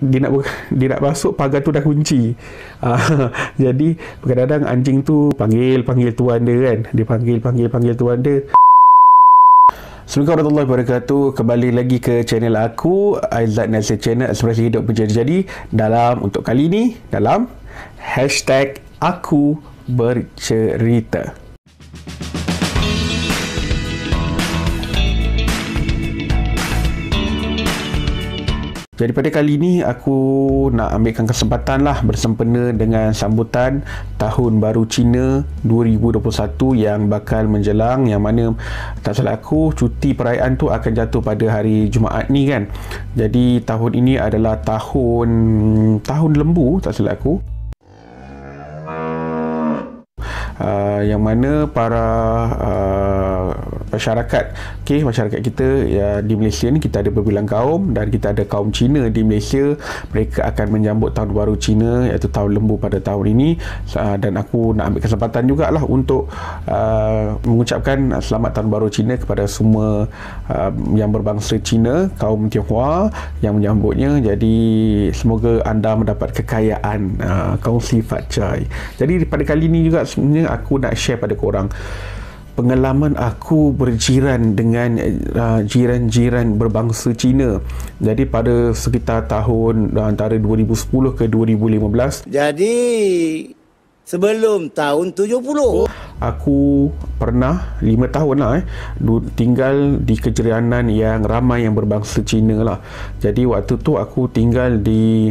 dia nak masuk, pagar tu dah kunci. Jadi kadang-kadang anjing tu panggil tuan dia kan. Dia panggil tuan dia. Assalamualaikum warahmatullahi wabarakatuh. Kembali lagi ke channel aku, Aizat Naser Channel Ekspresi Hidup Bercerita. Jadi dalam untuk kali ni dalam hashtag Aku Bercerita. Jadi pada kali ini aku nak ambilkan kesempatan lah bersempena dengan sambutan Tahun Baru Cina 2021 yang bakal menjelang, yang mana tak salah aku cuti perayaan tu akan jatuh pada hari Jumaat ni kan. Jadi tahun ini adalah tahun lembu tak salah aku. Yang mana para masyarakat, okay, masyarakat kita ya, di Malaysia ni kita ada berbilang kaum dan kita ada kaum Cina di Malaysia. Mereka akan menyambut Tahun Baru Cina iaitu Tahun Lembu pada tahun ini. Dan aku nak ambil kesempatan jugalah untuk mengucapkan selamat Tahun Baru Cina kepada semua yang berbangsa Cina, kaum Tionghoa yang menyambutnya. Jadi semoga anda mendapat kekayaan, kongsi fat chai. Jadi pada kali ini juga sebenarnya aku nak share pada korang pengalaman aku berjiran dengan jiran-jiran berbangsa Cina. Jadi pada sekitar tahun antara 2010 ke 2015. Jadi sebelum tahun 70. Aku pernah 5 tahun lah tinggal di kejiranan yang ramai yang berbangsa Cina lah. Jadi waktu tu aku tinggal di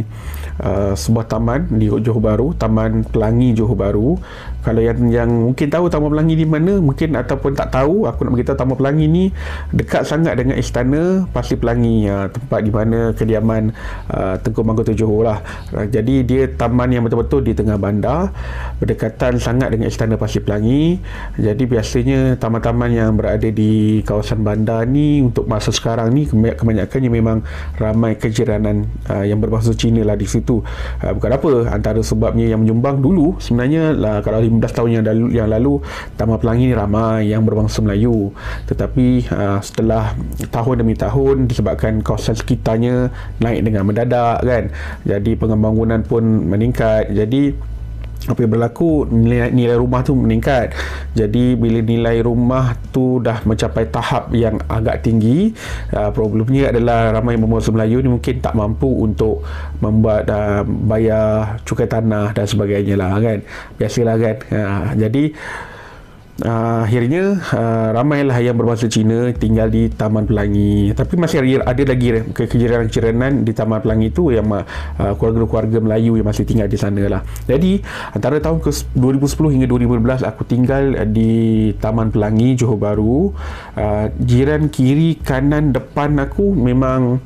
sebuah taman di Johor Bahru, Taman Pelangi Johor Bahru. Kalau yang mungkin tahu Taman Pelangi di mana, mungkin ataupun tak tahu, aku nak beritahu Taman Pelangi ni dekat sangat dengan Istana Pasir Pelangi, tempat di mana kediaman Tengku Mangku Tujuh lah. Jadi dia taman yang betul-betul di tengah bandar, berdekatan sangat dengan Istana Pasir Pelangi. Jadi biasanya taman-taman yang berada di kawasan bandar ni untuk masa sekarang ni kebanyakannya memang ramai kejiranan yang berbahasa Cina lah di situ. Bukan apa, antara sebabnya yang menyumbang dulu sebenarnya lah, kalau 15 tahun yang lalu Taman Pelangi ni ramai yang berbangsa Melayu, tetapi setelah tahun demi tahun disebabkan kawasan sekitarnya naik dengan mendadak kan, jadi pembangunan pun meningkat. Jadi apa yang berlaku, nilai rumah tu meningkat. Jadi bila nilai rumah tu dah mencapai tahap yang agak tinggi, problemnya adalah ramai berbangsa Melayu ni mungkin tak mampu untuk membuat bayar cukai tanah dan sebagainya lah kan, biasalah kan. Jadi akhirnya ramailah yang berbahasa Cina tinggal di Taman Pelangi. Tapi masih ada lagi kejiranan-kejiranan di Taman Pelangi tu yang keluarga-keluarga Melayu yang masih tinggal di sana lah. Jadi antara tahun ke 2010 hingga 2012 aku tinggal di Taman Pelangi Johor Bahru. Jiran kiri, kanan, depan aku memang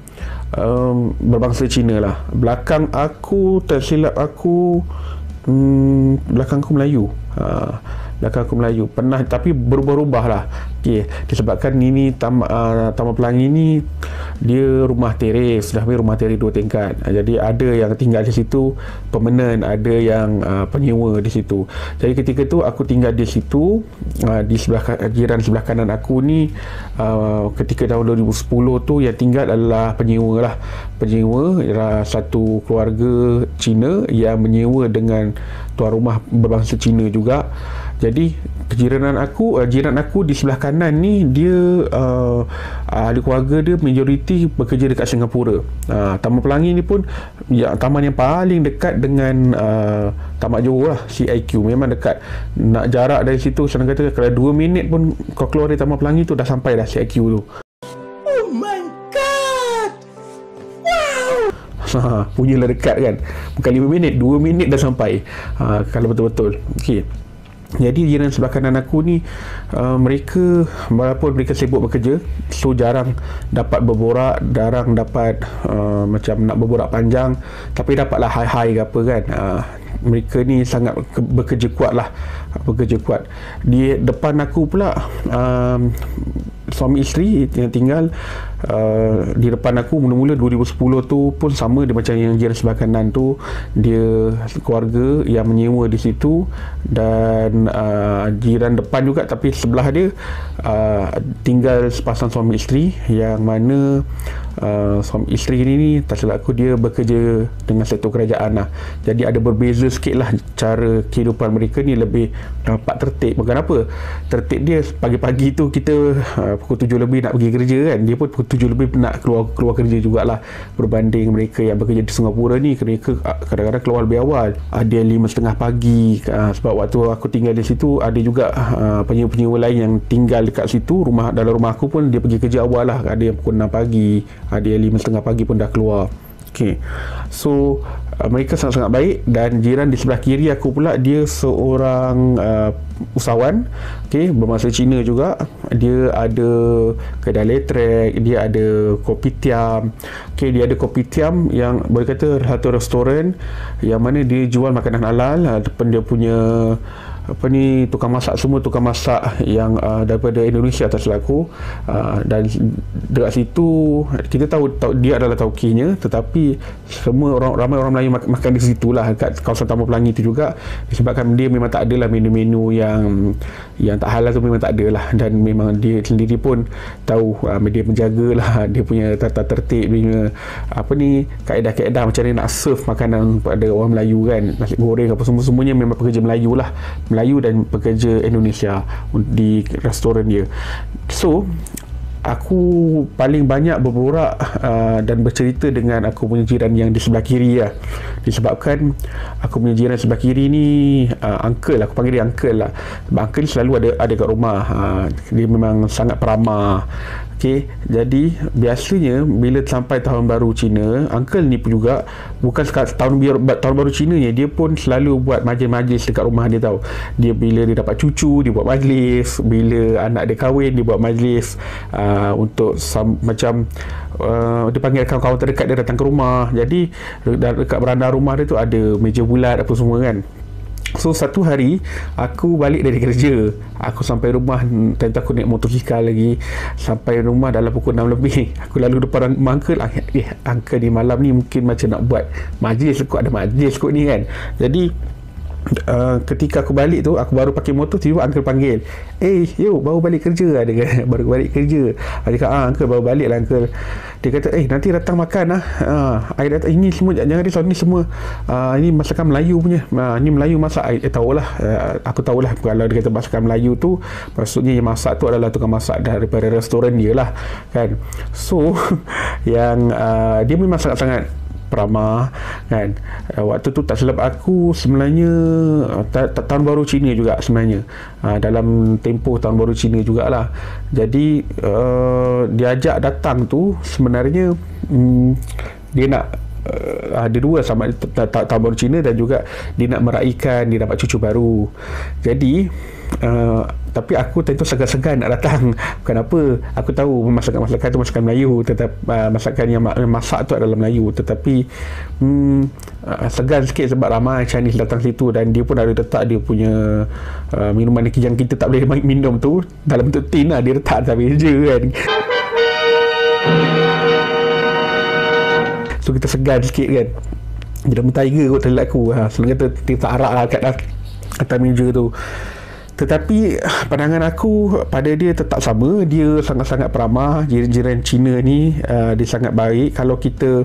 berbangsa Cina lah. Belakang aku, tersilap aku, belakang aku Melayu. Pernah, tapi berubah-ubah lah, okay. Disebabkan ini Taman Pelangi ni dia rumah teres, dah rumah teres 2 tingkat. Jadi ada yang tinggal di situ permanent, ada yang penyewa di situ. Jadi ketika tu aku tinggal di situ, di sebelah jiran sebelah kanan aku ni ketika tahun 2010 tu yang tinggal adalah penyewa lah. Penyewa ialah satu keluarga Cina yang menyewa dengan tuan rumah berbangsa Cina juga. Jadi jiran aku di sebelah kanan ni dia ahli keluarga dia majoriti bekerja dekat Singapura. Taman Pelangi ni pun ya, taman yang paling dekat dengan Taman Johor lah, CIQ. Memang dekat, nak jarak dari situ senang kata kalau 2 minit pun kau keluar dari Taman Pelangi tu dah sampai dah CIQ tu. Punyalah dekat kan, bukan 5 minit, 2 minit dah sampai kalau betul-betul. Okey. Jadi jiran sebelah kanan aku ni mereka walaupun mereka sibuk bekerja, so jarang dapat berborak, jarang dapat macam nak berborak panjang, tapi dapatlah hai-hai ke apa kan. Mereka ni sangat bekerja kuat lah, bekerja kuat. Di depan aku pula suami isteri yang tinggal di depan aku. Mula-mula 2010 tu pun sama dia macam yang jiran sebelah kanan tu, dia keluarga yang menyewa di situ. Dan jiran depan juga, tapi sebelah dia tinggal sepasang suami isteri yang mana suami isteri ni tak silap aku dia bekerja dengan sektor kerajaan lah. Jadi ada berbeza sikit lah cara kehidupan mereka ni, lebih nampak tertib. Kenapa? Tertib dia pagi-pagi tu kita pukul 7 lebih nak pergi kerja kan, dia pun pukul 7 lebih nak keluar kerja jugalah. Berbanding mereka yang bekerja di Singapura ni, mereka kadang-kadang keluar lebih awal, ada 5.30 pagi. Sebab waktu aku tinggal di situ ada juga penyewa-penyewa lain yang tinggal dekat situ, rumah dalam rumah aku pun dia pergi kerja awal lah, ada yang pukul 6 pagi, ada yang 5.30 pagi pun dah keluar. Okay. So mereka sangat-sangat baik. Dan jiran di sebelah kiri aku pula, dia seorang usahawan, okay, bermasa Cina juga. Dia ada kedai elektrik, dia ada kopitiam, okay, dia ada kopitiam yang boleh kata satu restoran yang mana dia jual makanan halal. Dia punya apa ni, tukang masak semua tukang masak yang daripada Indonesia tak silap aku, dan dekat situ kita tahu dia adalah tauqinya, tetapi semua ramai orang Melayu makan di situ lah, dekat kawasan Taman Pelangi tu juga, disebabkan dia memang tak adalah menu-menu yang tak halal tu memang tak adalah. Dan memang dia sendiri pun tahu, dia menjagalah dia punya tata tertib, punya apa ni, kaedah-kaedah macam mana nak serve makanan pada orang Melayu kan, nasi goreng apa semuanya memang pekerja Melayu lah, Melayu dan pekerja Indonesia di restoran dia. So aku paling banyak berborak dan bercerita dengan aku punya jiran yang di sebelah kiri lah. Disebabkan aku punya jiran sebelah kiri ni uncle lah, aku panggil dia uncle lah. Sebab uncle selalu ada kat rumah. Dia memang sangat peramah. Okay, jadi biasanya bila sampai tahun baru Cina, uncle ni pun juga bukan sekat tahun baru Cina ni, dia pun selalu buat majlis-majlis dekat rumah dia tau. Dia bila dia dapat cucu, dia buat majlis. Bila anak dia kahwin, dia buat majlis untuk macam dia panggil kawan-kawan terdekat dia datang ke rumah. Jadi dekat beranda rumah dia tu ada meja bulat apa semua kan. So satu hari aku balik dari kerja, aku sampai rumah, time tu aku naik motosikal lagi, sampai rumah dalam pukul 6 lebih. Aku lalu depan rumah uncle, uncle ni malam ni mungkin macam nak buat majlis kot, ada majlis kot ni kan. Jadi ketika aku balik tu, aku baru pakai motor, tiba-tiba uncle panggil, "Eh, yo, baru balik kerja lah," dia kata. Baru balik kerja. Dia kata, "Uncle, baru balik lah uncle." Dia kata, "Eh, nanti datang makan lah." Ini semua, jangan risau, ni semua ini masakan Melayu punya. Ini Melayu masak. Aku tahulah kalau dia kata masakan Melayu tu, maksudnya yang masak tu adalah tukang masak daripada restoran dia lah kan. So yang dia memang sangat-sangat ramah kan. Waktu tu tak silap aku sebenarnya tahun baru Cina juga sebenarnya, dalam tempoh tahun baru Cina jugalah. Jadi diajak datang tu sebenarnya dia nak ada dua, sama tahun baru Cina dan juga dia nak meraihkan dia dapat cucu baru. Jadi tapi aku tentu segan-segan nak datang. Kenapa? Aku tahu masakan-masakan tu masakan Melayu, tetapi masakan yang masak tu adalah Melayu, tetapi segan sikit sebab ramai Chinese datang situ. Dan dia pun ada letak dia punya minuman yang kita tak boleh minum tu dalam bentuk tin lah, dia letak atas meja kan. So kita segan sikit kan. Dia dah tiger kot terlihat aku, selalu kata dia tak arak lah kat atas meja tu. Tetapi pandangan aku pada dia tetap sama. Dia sangat-sangat peramah. Jiran-jiran Cina ni dia sangat baik. Kalau kita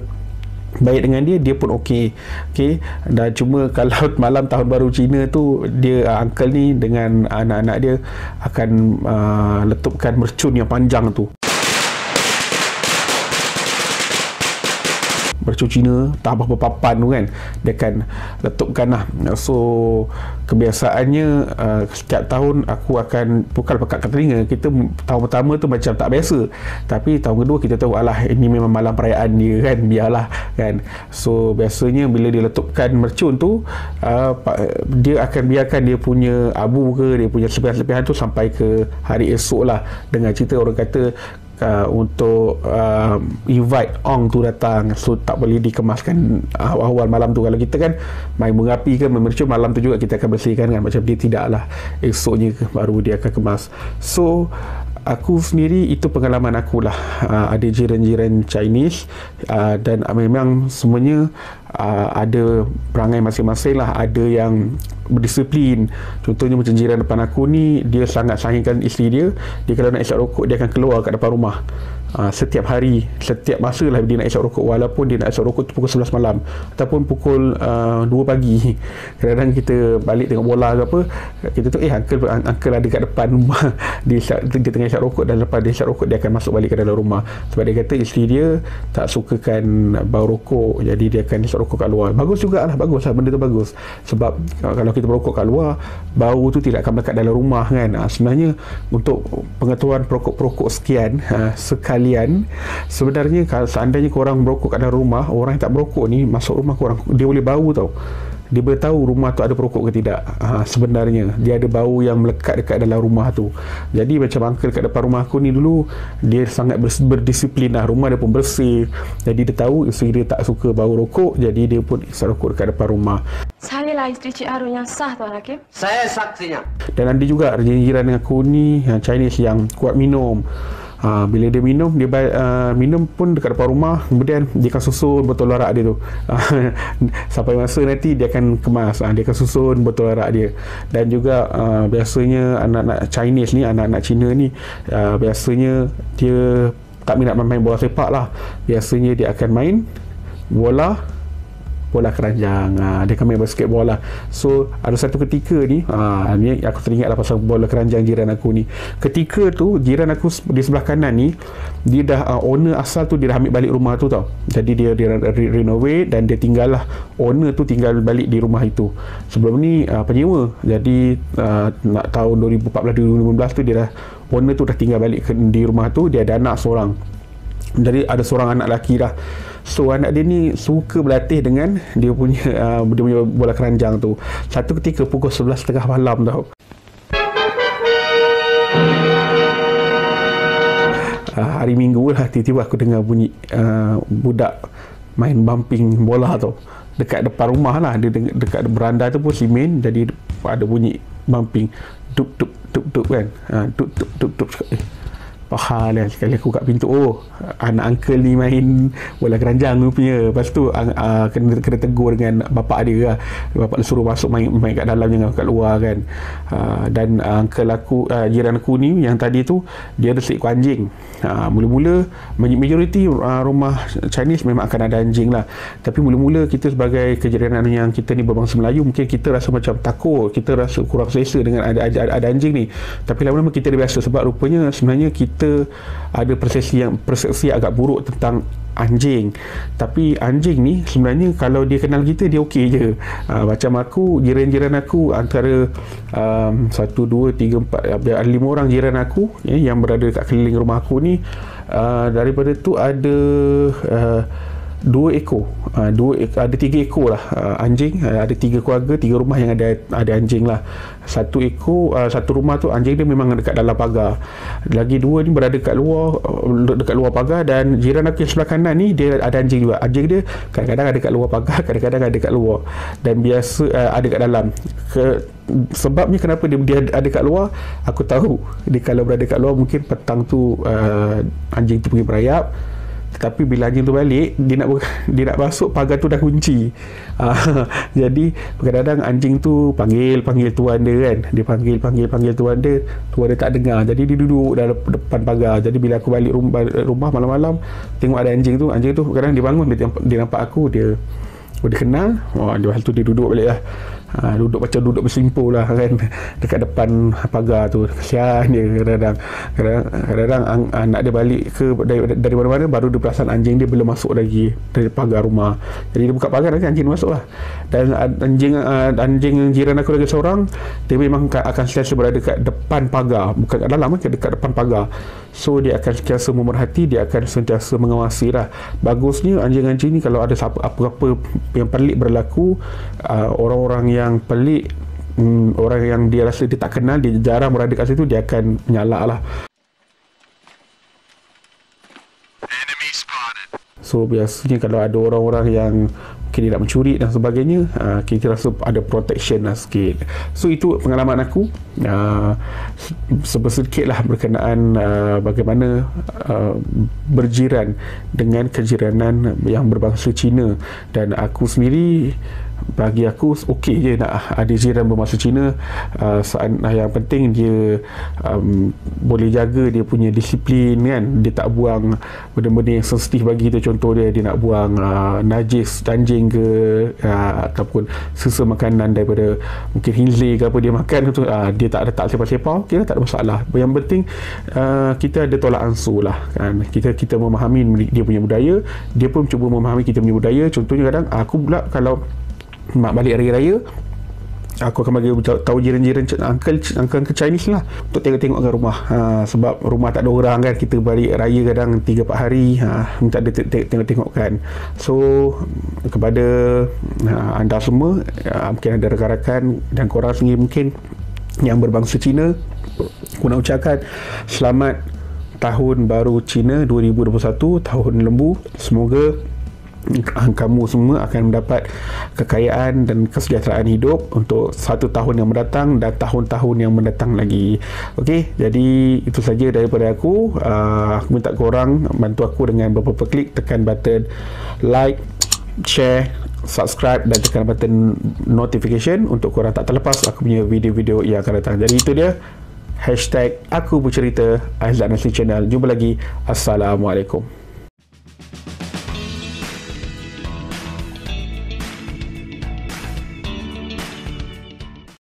baik dengan dia, dia pun okey. Okay? Dan cuma kalau malam tahun baru Cina tu, dia uncle ni dengan anak-anak dia akan letupkan mercun yang panjang tu. Mercun Cina tak apa-apa papan tu kan, dia akan letupkan lah. So kebiasaannya setiap tahun aku akan pukul pekat kat telinga. Kita tahun pertama tu macam tak biasa, tapi tahun kedua kita tahu, alah ini memang malam perayaan dia kan, biarlah kan. So biasanya bila dia letupkan mercun tu, dia akan biarkan dia punya abu ke, dia punya serpihan-serpihan tu sampai ke hari esok lah, dengan cerita orang kata untuk invite orang tu datang. So tak boleh dikemaskan awal-awal malam tu. Kalau kita kan main mengapi kan, memercun malam tu juga kita akan bersihkan kan, macam dia tidak lah, esoknya baru dia akan kemas. So aku sendiri, itu pengalaman akulah. Ada jiran-jiran Chinese dan memang semuanya ada perangai masing-masing lah. Ada yang berdisiplin, contohnya macam jiran depan aku ni, dia sangat sayangkan isteri dia. Dia kalau nak isap rokok, dia akan keluar kat depan rumah setiap hari, setiap masa lah dia nak isap rokok, walaupun dia nak isap rokok tu pukul 11 malam ataupun pukul 2 pagi. Kadang-kadang kita balik tengok bola ke apa, kita tu uncle ada kat depan rumah, dia tengah isap rokok, dan lepas dia isap rokok dia akan masuk balik ke dalam rumah sebab dia kata isteri dia tak sukakan bau rokok, jadi dia akan isap rokok kat luar. Bagus jugalah, bagus lah, benda tu bagus sebab kalau kita berokok kat luar, bau tu tidak akan melekat dalam rumah kan. Sebenarnya untuk pengetahuan perokok-perokok sekian sekalian, sebenarnya kalau seandainya korang berokok kat dalam rumah, orang yang tak berokok ni masuk rumah korang, dia boleh bau tau. Dia boleh tahu rumah tu ada perokok ke tidak. Sebenarnya dia ada bau yang melekat dekat dalam rumah tu. Jadi macam uncle kat depan rumah aku ni dulu, dia sangat berdisiplin lah, rumah dia pun bersih. Jadi dia tahu isteri dia tak suka bau rokok, jadi dia pun isap rokok dekat depan rumah. Saya lah isteri Cik Harun yang sah, Tuan Hakim. Saya saksinya. Dan ada juga jiran aku ni Chinese yang kuat minum. Bila dia minum, dia minum pun dekat depan rumah, kemudian dia akan susun botol arak dia tu sampai masa nanti dia akan kemas, dia akan susun botol arak dia. Dan juga biasanya anak-anak Chinese ni, anak-anak Cina ni, biasanya dia tak minat main bola sepak lah, biasanya dia akan main bola keranjang, dia akan main basket bola. So ada satu ketika ni, ni aku teringatlah pasal bola keranjang jiran aku ni. Ketika tu jiran aku di sebelah kanan ni, dia dah owner asal tu dia dah ambil balik rumah tu tau. Jadi dia renovate dan dia tinggal lah, owner tu tinggal balik di rumah itu. Sebelum ni penyewa. Jadi nak tahun 2014-2015 tu dia dah, owner tu dah tinggal balik di rumah tu. Dia ada anak seorang, jadi ada seorang anak lelaki dah. So anak dia ni suka berlatih dengan dia punya bola keranjang tu. Satu ketika pukul 11:30 malam tau, hari Minggu lah, tiba-tiba aku dengar bunyi budak main bumping bola tau dekat depan rumah lah. Dia dekat beranda tu pun simen, jadi ada bunyi bumping, dup dup dup dup kan, dup dup dup dup. Pahala sekali aku kat pintu, oh anak uncle ni main bola keranjang tu punya. Lepas tu kena tegur dengan bapak dia lah. Bapak dia suruh masuk main kat dalam, jangan kat luar kan. Dan uncle aku, jiran aku ni yang tadi tu, dia ada seekor anjing. Mula-mula majoriti rumah Chinese memang akan ada anjing lah, tapi mula-mula kita sebagai kejiranan yang kita ni berbangsa Melayu, mungkin kita rasa macam takut, kita rasa kurang selesa dengan ada anjing ni. Tapi lama-lama kita dah biasa sebab rupanya sebenarnya kita ada persepsi agak buruk tentang anjing. Tapi anjing ni sebenarnya kalau dia kenal kita, dia okey je. Macam aku, jiran-jiran aku antara 1, 2, 3, 4, ada 5 orang jiran aku yang berada dekat keliling rumah aku ni. Daripada tu ada 3 ekor lah anjing. Ada 3 keluarga, 3 rumah yang ada anjing lah. Satu rumah tu anjing dia memang dekat dalam pagar, lagi 2 ni berada dekat luar pagar. Dan jiran aku yang sebelah kanan ni, dia ada anjing juga. Anjing dia kadang-kadang ada dekat luar pagar, kadang-kadang ada dekat luar, dan biasa ada dekat dalam. Sebabnya kenapa dia ada kat luar, aku tahu. Dia kalau berada kat luar, mungkin petang tu anjing tu pergi merayap. Tapi bila anjing tu balik, dia nak masuk, pagar tu dah kunci. Jadi kadang-kadang anjing tu panggil tuan dia kan. Dia panggil tuan dia tak dengar. Jadi dia duduk dalam depan pagar. Jadi bila aku balik rumah malam-malam, tengok ada anjing tu, kadang-kadang dia bangun, dia nampak aku, dia kenal. Wah, lepas tu dia duduk balik lah. Duduk macam duduk bersimpuh lah kan, dekat depan pagar tu. Kesian dia kadang-kadang anak dia balik ke dari mana-mana, baru dia perasan anjing dia belum masuk lagi dari pagar rumah. Jadi dia buka pagar, nanti anjing masuk lah. Dan anjing jiran aku lagi seorang, dia memang akan sentiasa berada dekat depan pagar, bukan kat dalam, dekat depan pagar. So dia akan sentiasa memerhati, dia akan sentiasa mengawasi lah. Bagusnya anjing-anjing ni kalau ada apa-apa yang pelik berlaku, orang-orang yang pelik, orang yang dia rasa dia tak kenal, dia jarang berada kat situ, dia akan menyalak lah. So biasanya kalau ada orang-orang yang kita tidak mencuri dan sebagainya, kita rasa ada protection lah sikit. So itu pengalaman aku sedikit lah berkenaan bagaimana berjiran dengan kejiranan yang berbangsa Cina. Dan aku sendiri, bagi aku okey je nak ada jiran berbangsa Cina. Yang penting dia boleh jaga dia punya disiplin kan. Dia tak buang benda-benda yang sensitif bagi kita. Contoh dia nak buang najis anjing ke, ataupun sisa makanan daripada mungkin hinzir ke apa dia makan tu, dia tak letak sepau-sepau, kira tak ada masalah. Yang penting kita ada tolak ansur lah kan. Kita memahami dia punya budaya, dia pun cuba memahami kita punya budaya. Contohnya kadang aku pula kalau mak balik hari raya, aku akan bagi tahu jiran-jiran uncle Chinese lah untuk tengok-tengok kat rumah. Sebab rumah tak ada orang kan, kita balik raya kadang 3-4 hari minta ada tengok-tengok kan. So kepada anda semua, mungkin ada rakan-rakan dan korang sendiri mungkin yang berbangsa Cina, aku nak ucapkan selamat Tahun Baru Cina 2021, Tahun Lembu. Semoga kamu semua akan mendapat kekayaan dan kesejahteraan hidup untuk satu tahun yang mendatang dan tahun-tahun yang mendatang lagi. Okey, jadi itu saja daripada aku. Aku minta korang bantu aku dengan beberapa klik, tekan button like, share, subscribe dan tekan button notification untuk korang tak terlepas aku punya video-video yang akan datang. Jadi itu dia, #AkuBercerita Aizat Naser Channel. Jumpa lagi. Assalamualaikum.